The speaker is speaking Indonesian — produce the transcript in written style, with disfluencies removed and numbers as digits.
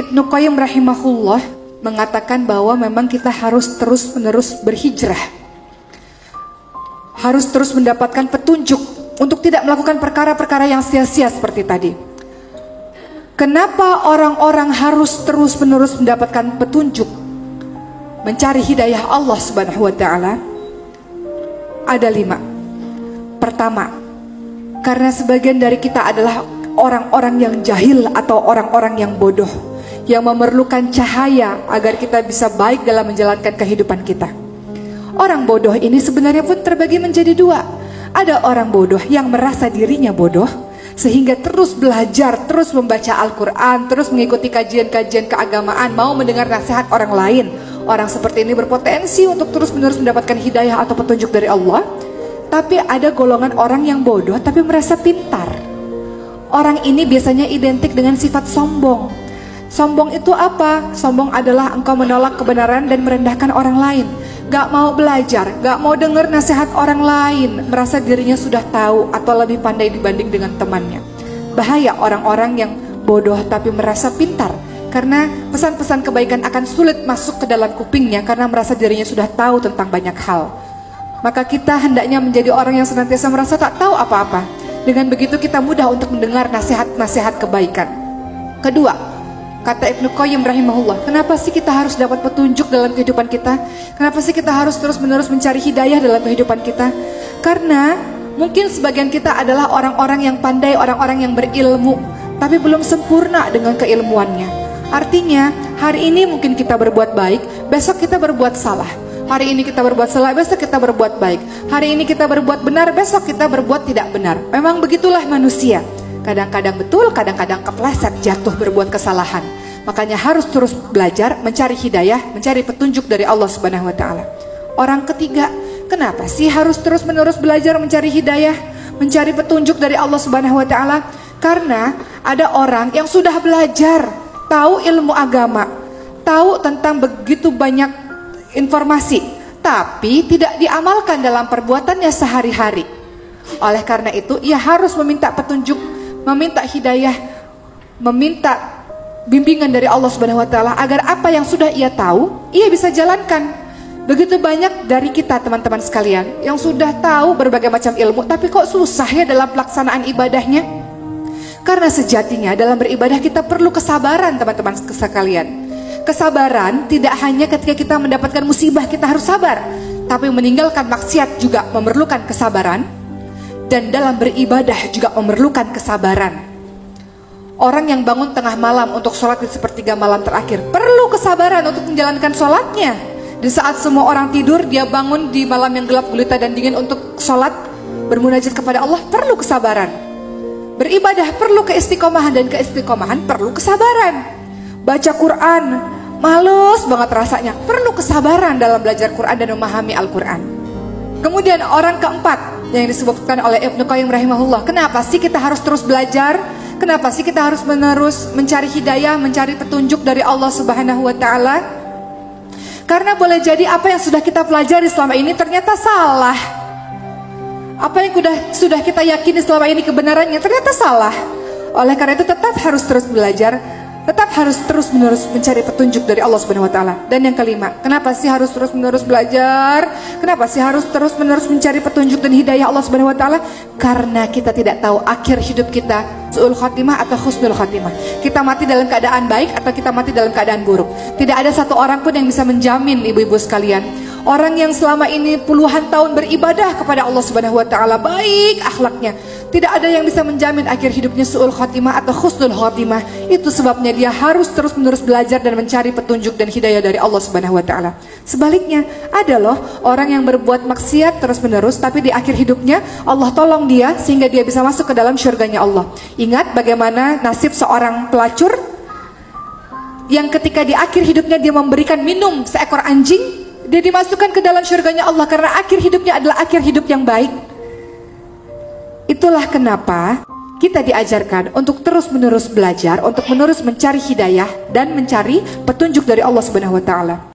Ibnu Qayyim Rahimahullah mengatakan bahwa memang kita harus terus-menerus berhijrah, harus terus mendapatkan petunjuk untuk tidak melakukan perkara-perkara yang sia-sia seperti tadi. Kenapa orang-orang harus terus-menerus mendapatkan petunjuk, mencari hidayah Allah Subhanahu wa Ta'ala? Ada 5. Pertama, karena sebagian dari kita adalah orang-orang yang jahil atau orang-orang yang bodoh, yang memerlukan cahaya agar kita bisa baik dalam menjalankan kehidupan kita. Orang bodoh ini sebenarnya pun terbagi menjadi 2. Ada orang bodoh yang merasa dirinya bodoh, sehingga terus belajar, terus membaca Al-Quran, terus mengikuti kajian-kajian keagamaan, mau mendengar nasihat orang lain. Orang seperti ini berpotensi untuk terus-menerus mendapatkan hidayah atau petunjuk dari Allah. Tapi ada golongan orang yang bodoh tapi merasa pintar. Orang ini biasanya identik dengan sifat sombong. Sombong itu apa? Sombong adalah engkau menolak kebenaran dan merendahkan orang lain. Gak mau belajar, gak mau dengar nasihat orang lain, merasa dirinya sudah tahu atau lebih pandai dibanding dengan temannya. Bahaya orang-orang yang bodoh tapi merasa pintar, karena pesan-pesan kebaikan akan sulit masuk ke dalam kupingnya karena merasa dirinya sudah tahu tentang banyak hal. Maka kita hendaknya menjadi orang yang senantiasa merasa tak tahu apa-apa. Dengan begitu kita mudah untuk mendengar nasihat-nasihat kebaikan. Kedua, kata Ibnu Qayyim Rahimahullah, kenapa sih kita harus dapat petunjuk dalam kehidupan kita? Kenapa sih kita harus terus-menerus mencari hidayah dalam kehidupan kita? Karena mungkin sebagian kita adalah orang-orang yang pandai, orang-orang yang berilmu, tapi belum sempurna dengan keilmuannya. Artinya, hari ini mungkin kita berbuat baik, besok kita berbuat salah. Hari ini kita berbuat salah, besok kita berbuat baik. Hari ini kita berbuat benar, besok kita berbuat tidak benar. Memang begitulah manusia. Kadang-kadang betul, kadang-kadang kepleset, jatuh berbuat kesalahan. Makanya harus terus belajar, mencari hidayah, mencari petunjuk dari Allah Subhanahu wa Ta'ala. Orang ketiga, kenapa sih harus terus-menerus belajar mencari hidayah, mencari petunjuk dari Allah Subhanahu wa Ta'ala? Karena ada orang yang sudah belajar, tahu ilmu agama, tahu tentang begitu banyak informasi, tapi tidak diamalkan dalam perbuatannya sehari-hari. Oleh karena itu, ia harus meminta petunjuk, meminta hidayah, meminta bimbingan dari Allah Subhanahu wa Ta'ala agar apa yang sudah ia tahu, ia bisa jalankan. Begitu banyak dari kita, teman-teman sekalian, yang sudah tahu berbagai macam ilmu, tapi kok susah ya dalam pelaksanaan ibadahnya? Karena sejatinya dalam beribadah kita perlu kesabaran, teman-teman sekalian. Kesabaran tidak hanya ketika kita mendapatkan musibah kita harus sabar, tapi meninggalkan maksiat juga memerlukan kesabaran, dan dalam beribadah juga memerlukan kesabaran. Orang yang bangun tengah malam untuk sholat di sepertiga malam terakhir perlu kesabaran untuk menjalankan sholatnya. Di saat semua orang tidur, dia bangun di malam yang gelap gulita dan dingin untuk sholat bermunajat kepada Allah, perlu kesabaran. Beribadah perlu keistiqomahan, dan keistiqomahan perlu kesabaran. Baca Quran, males banget rasanya, perlu kesabaran dalam belajar Quran dan memahami Al-Quran. Kemudian orang keempat yang disebutkan oleh Ibnu Qayyim Rahimahullah, kenapa sih kita harus terus belajar? Kenapa sih kita harus menerus mencari hidayah, mencari petunjuk dari Allah Subhanahu wa Ta'ala? Karena boleh jadi apa yang sudah kita pelajari selama ini ternyata salah. Apa yang sudah kita yakini selama ini kebenarannya ternyata salah. Oleh karena itu tetap harus terus belajar, tetap harus terus-menerus mencari petunjuk dari Allah Subhanahu wa Ta'ala. Dan yang kelima, kenapa sih harus terus-menerus belajar? Kenapa sih harus terus-menerus mencari petunjuk dan hidayah Allah Subhanahu wa Ta'ala? Karena kita tidak tahu akhir hidup kita, su'ul khatimah atau husnul khatimah. Kita mati dalam keadaan baik atau kita mati dalam keadaan buruk. Tidak ada satu orang pun yang bisa menjamin, ibu-ibu sekalian. Orang yang selama ini puluhan tahun beribadah kepada Allah Subhanahu wa Ta'ala, baik akhlaknya, tidak ada yang bisa menjamin akhir hidupnya su'ul khatimah atau husnul khatimah. Itu sebabnya dia harus terus-menerus belajar dan mencari petunjuk dan hidayah dari Allah Subhanahu wa Ta'ala. Sebaliknya, ada loh orang yang berbuat maksiat terus-menerus, tapi di akhir hidupnya Allah tolong dia sehingga dia bisa masuk ke dalam syurganya Allah. Ingat bagaimana nasib seorang pelacur yang ketika di akhir hidupnya dia memberikan minum seekor anjing, dia dimasukkan ke dalam syurganya Allah karena akhir hidupnya adalah akhir hidup yang baik. Itulah kenapa kita diajarkan untuk terus-menerus belajar, untuk menerus mencari hidayah dan mencari petunjuk dari Allah Subhanahu wa Ta'ala.